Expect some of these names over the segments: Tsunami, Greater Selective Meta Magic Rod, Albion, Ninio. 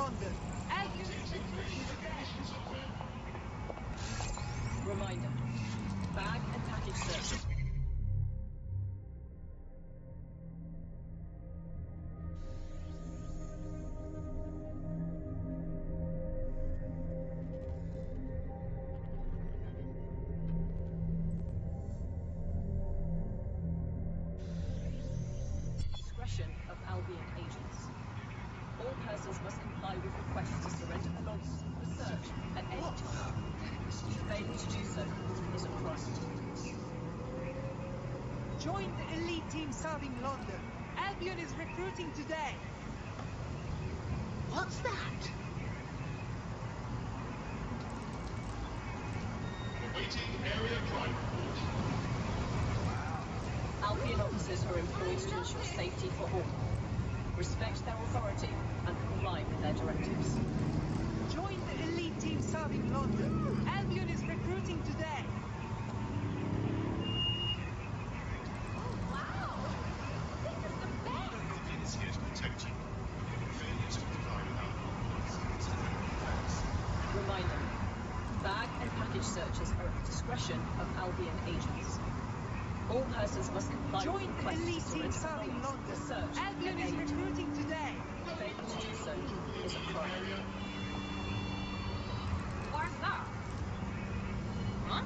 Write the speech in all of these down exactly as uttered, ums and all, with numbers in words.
London. Reminder. Bag and package search. Discretion of Albion agents. All persons must comply with requests to surrender belongings for search at any time. If able to do so, is a crime. Join the elite team serving London. Albion is recruiting today. What's that? Awaiting area crime report. Albion officers are employed to ensure safety for all. Respect their authority and comply with their directives. Join the elite team serving London. Albion is recruiting today. Oh, wow! This is the best! No defense here to protect you. Failures to comply with our laws. Reminder, bag and package searches are at the discretion of Albion agents. All persons must comply Join with the elite team serving London. Albion is recruiting today. Failure to do so is a crime. Where's that? Huh?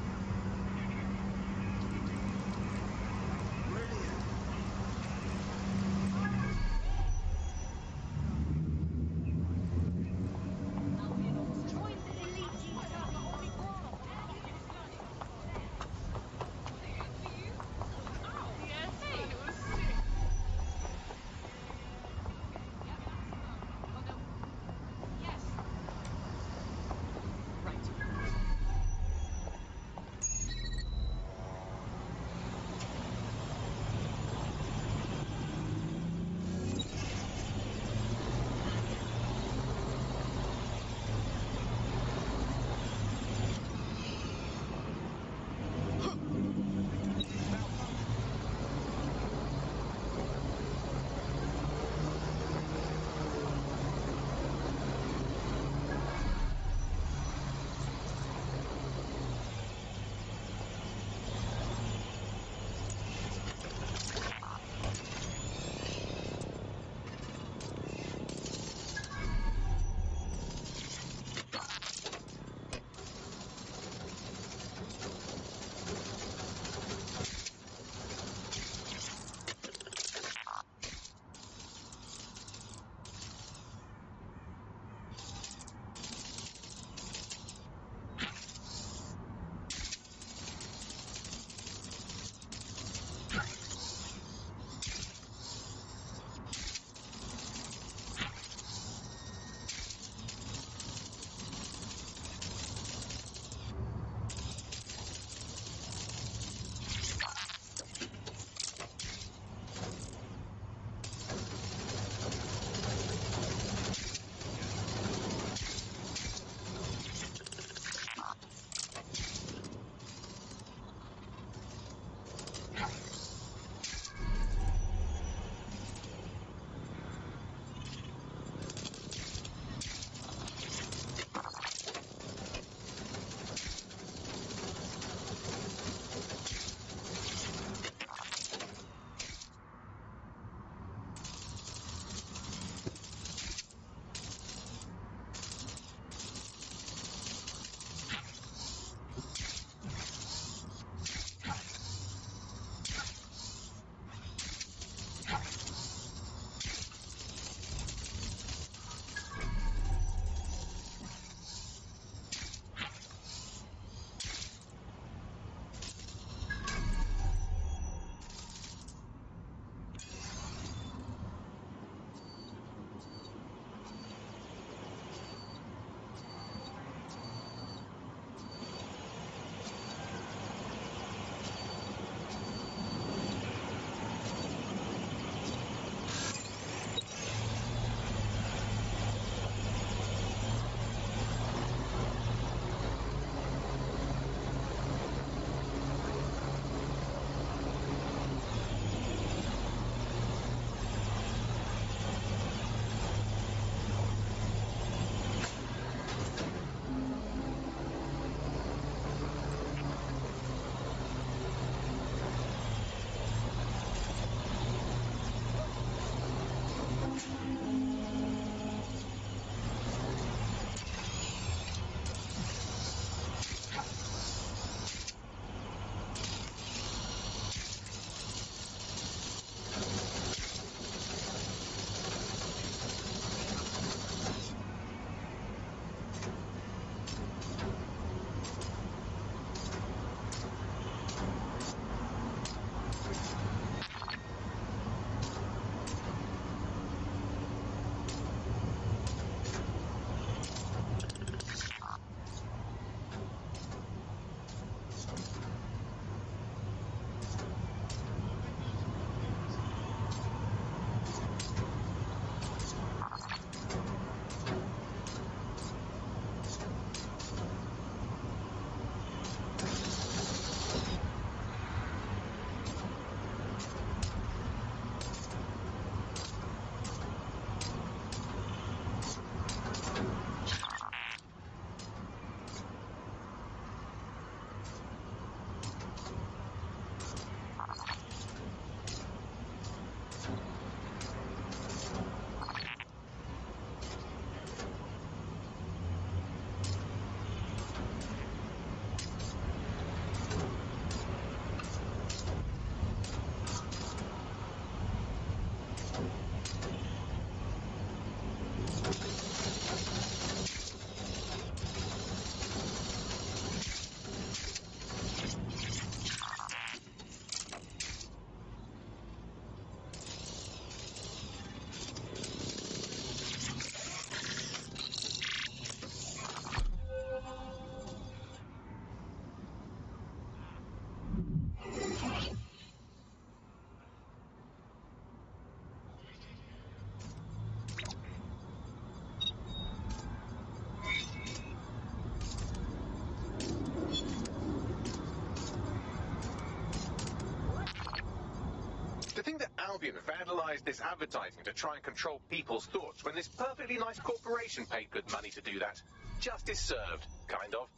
Albion vandalised this advertising to try and control people's thoughts when this perfectly nice corporation paid good money to do that. Justice served, kind of.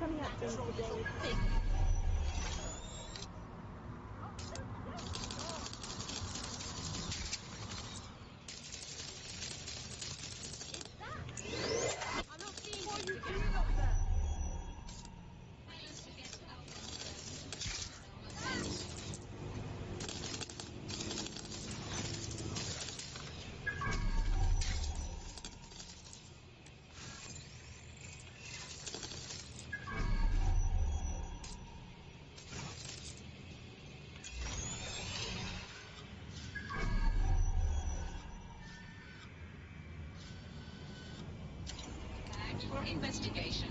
coming up during the day. Investigation.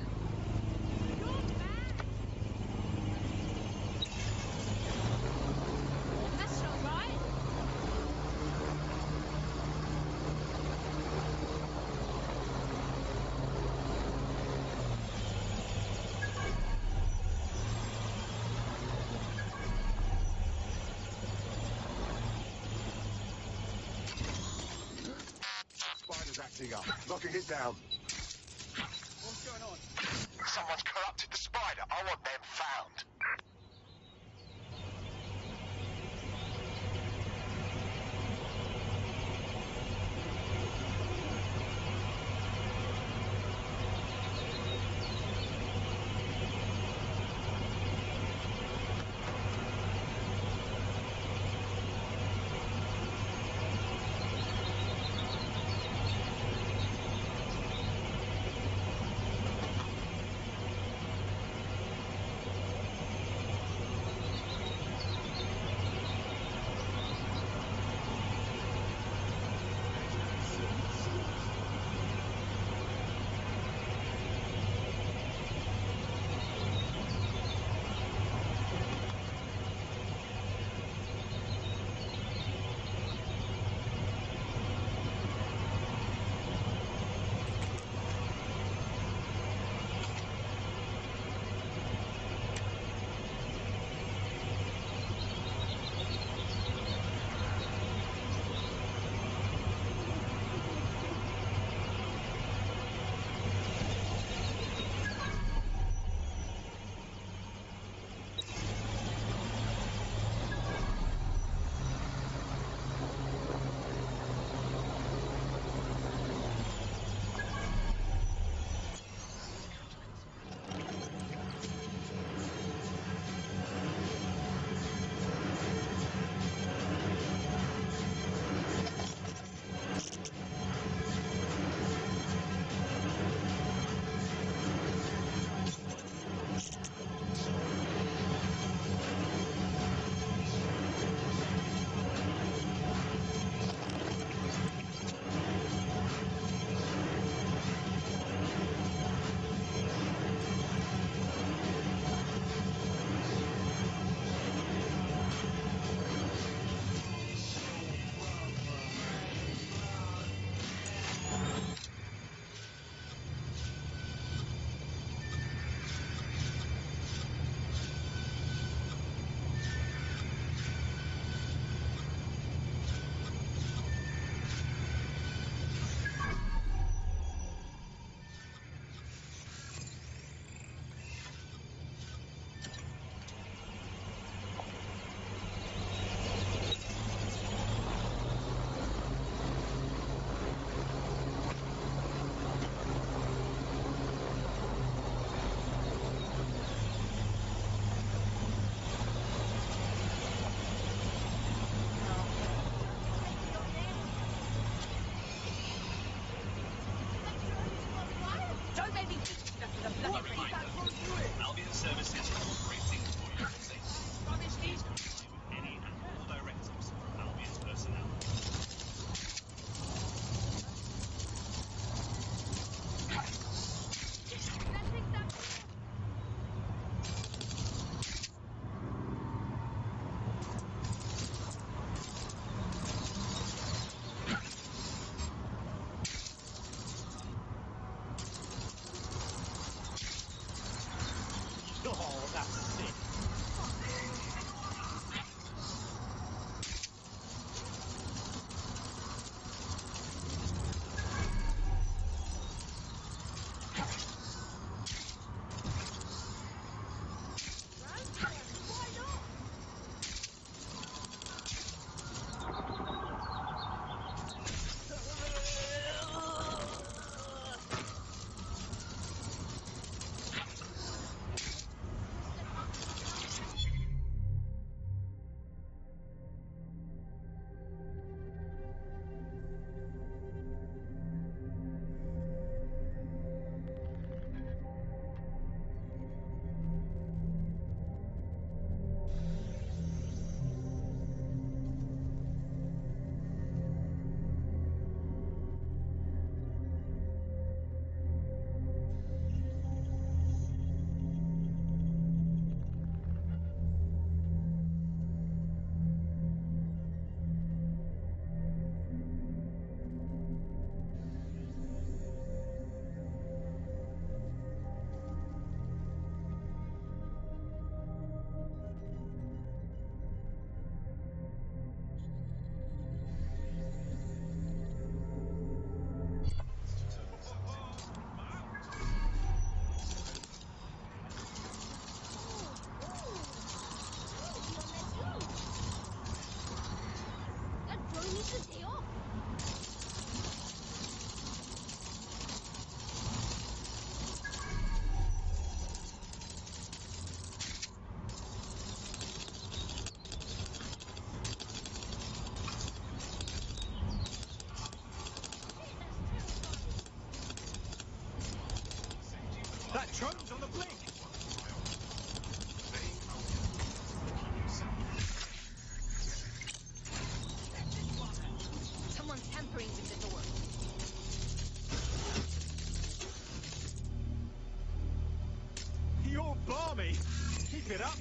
That's not right. Spider's acting up. Knocking it down. Someone's corrupted the spider. I want them found. Albion services will operate things for your safety. Rubbish needs to receive any and all directives from Albion's personnel. Charges on the blink. Someone's tampering with the door. You're balmy. Keep it up.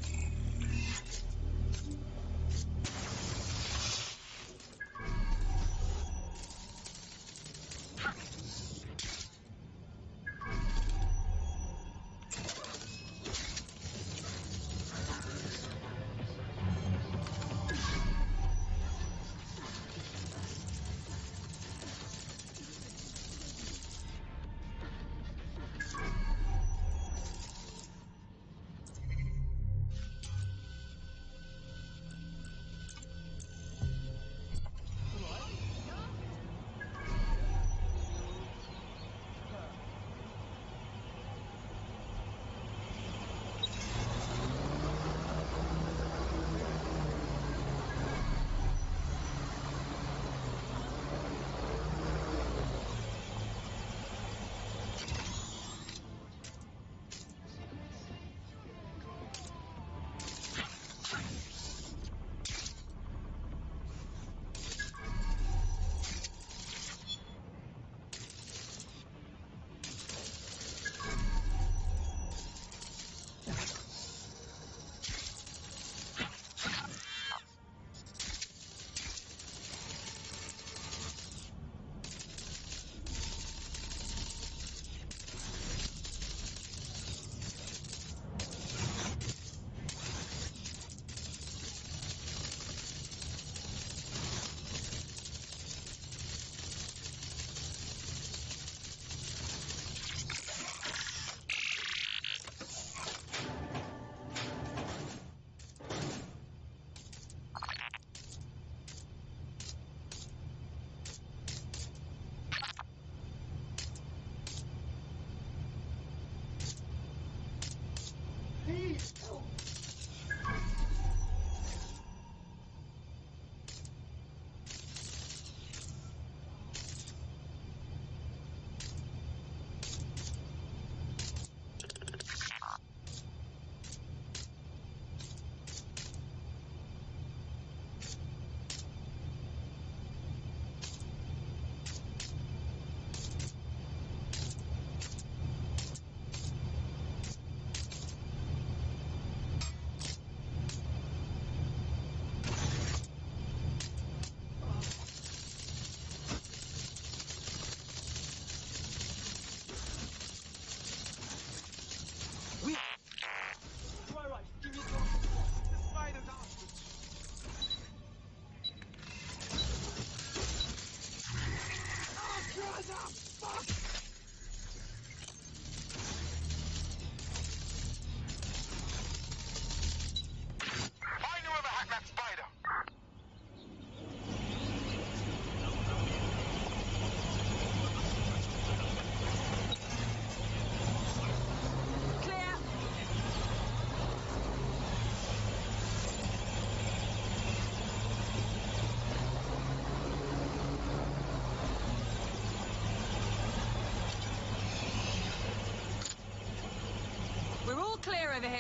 Clear over here.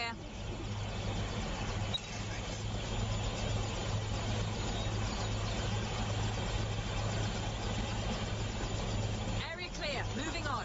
Area clear. Moving on.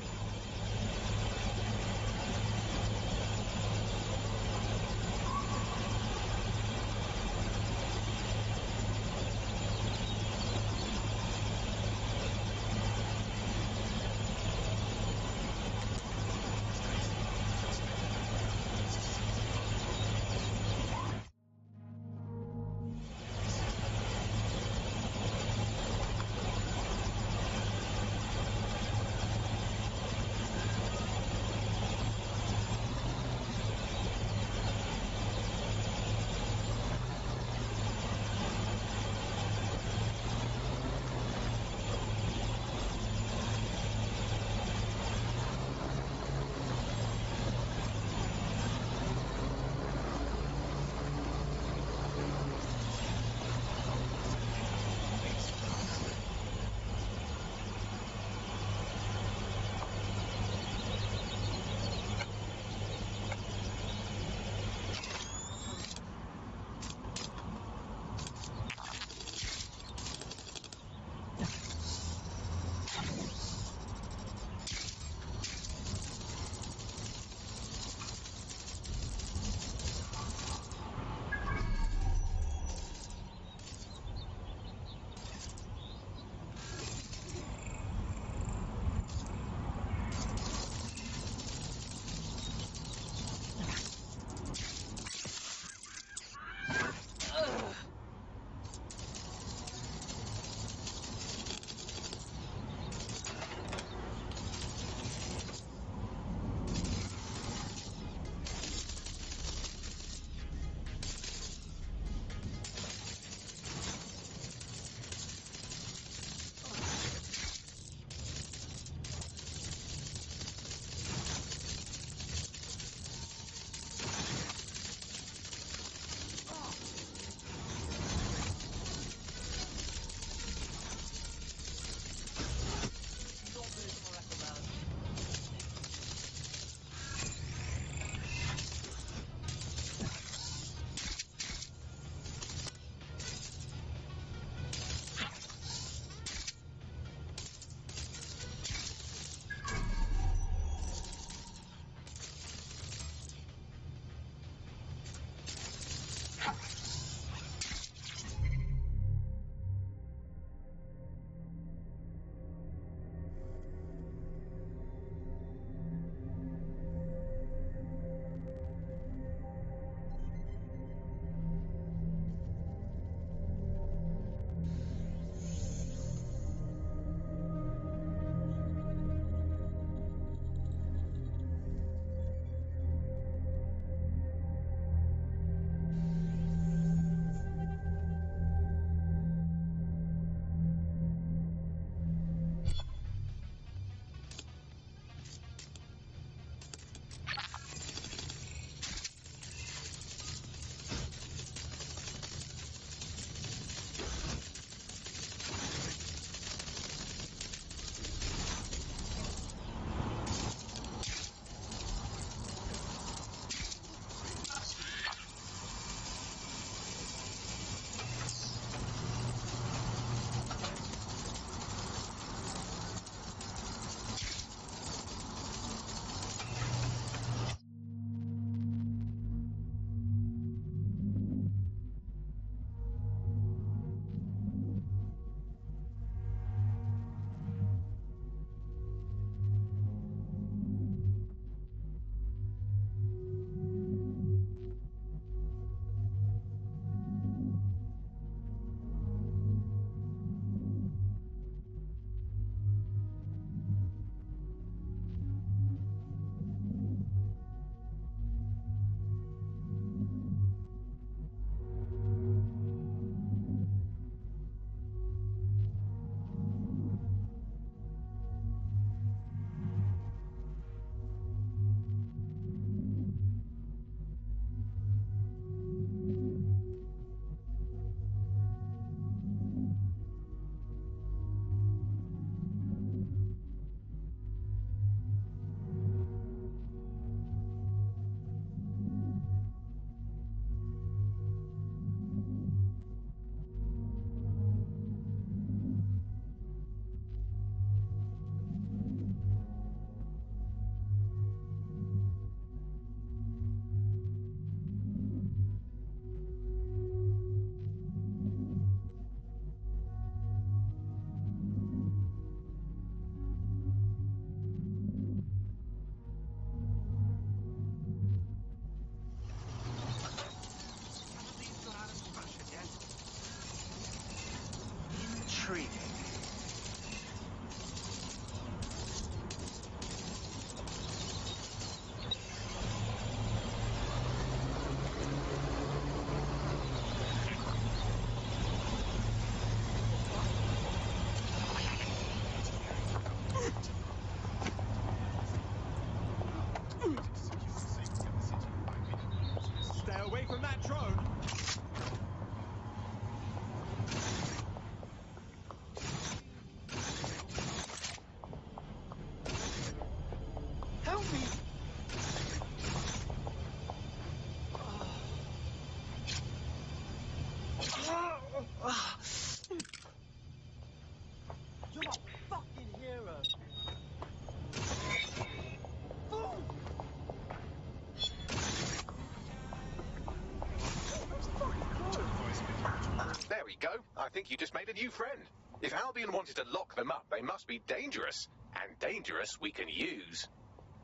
think you just made a new friend. If Albion wanted to lock them up, they must be dangerous. And dangerous we can use.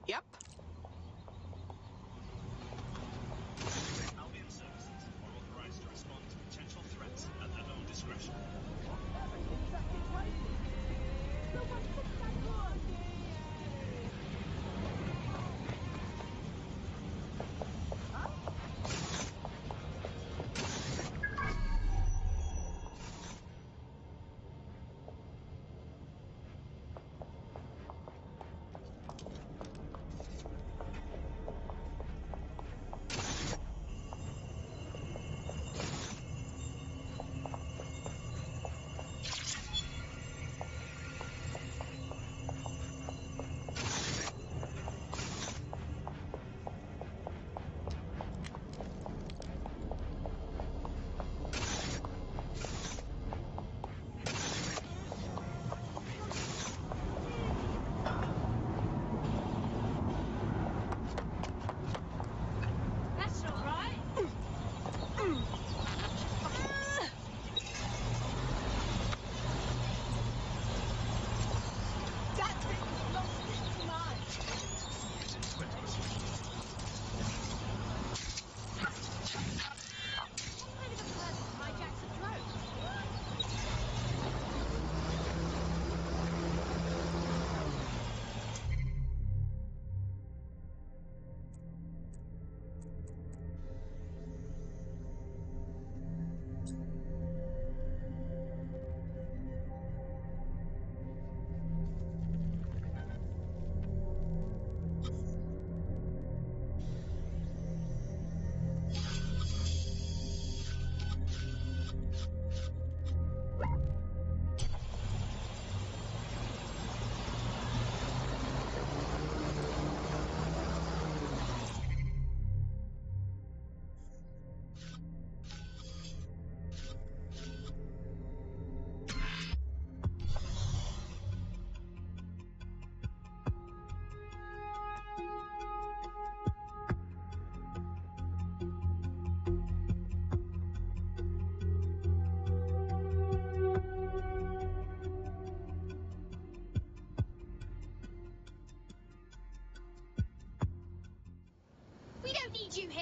Yep. Albion citizens are authorized to respond to potential threats at their own discretion. You here?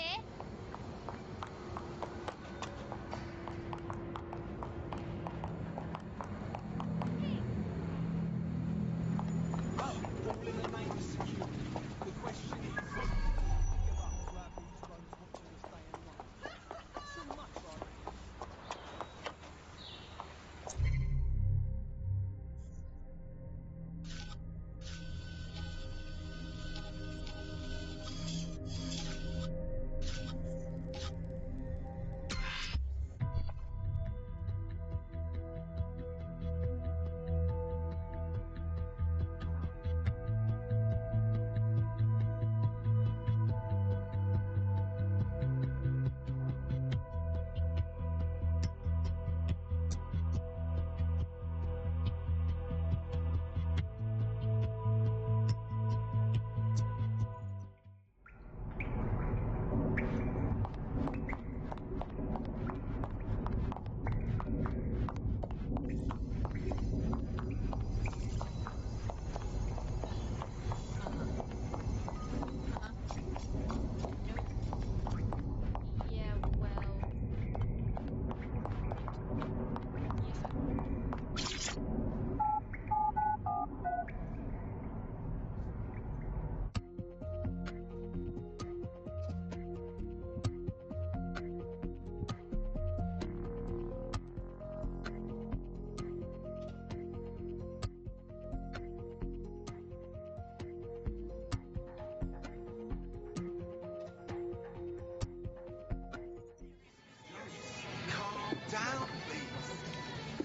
Down, please.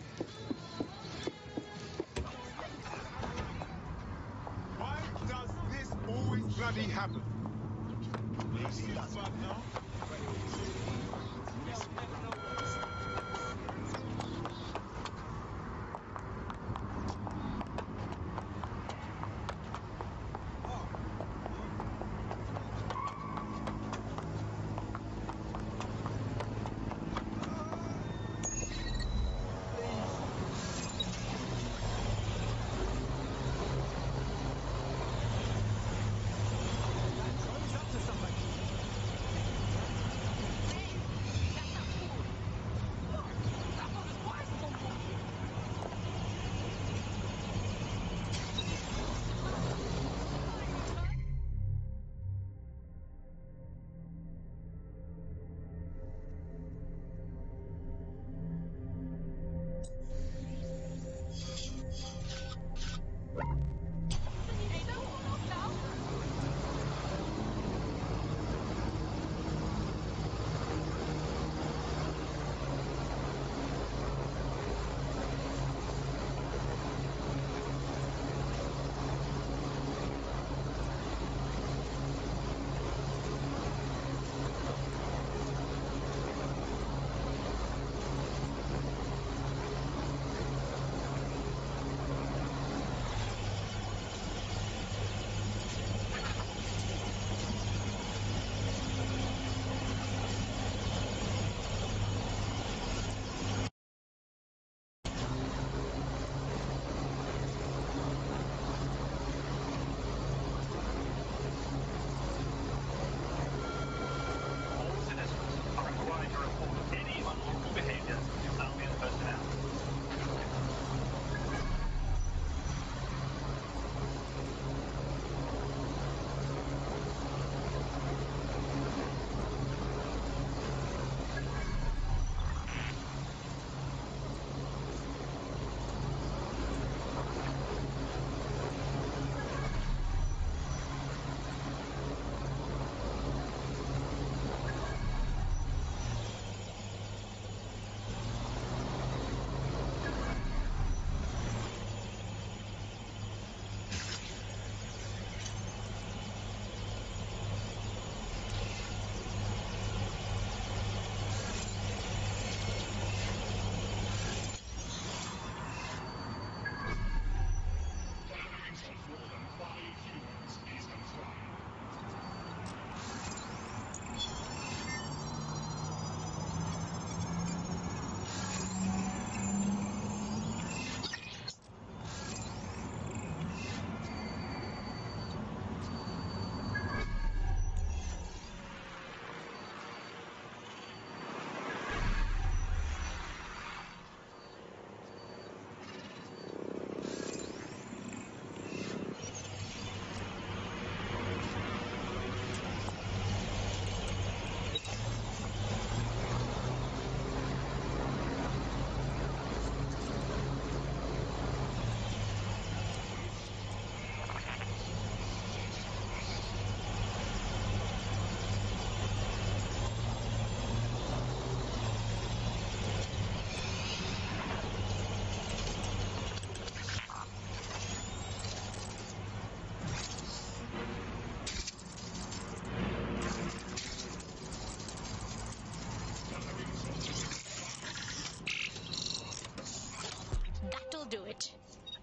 Why does this always bloody happen? This is fun now.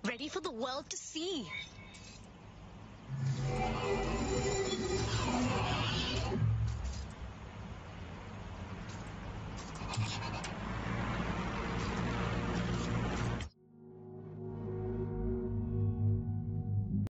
ready for the world to see.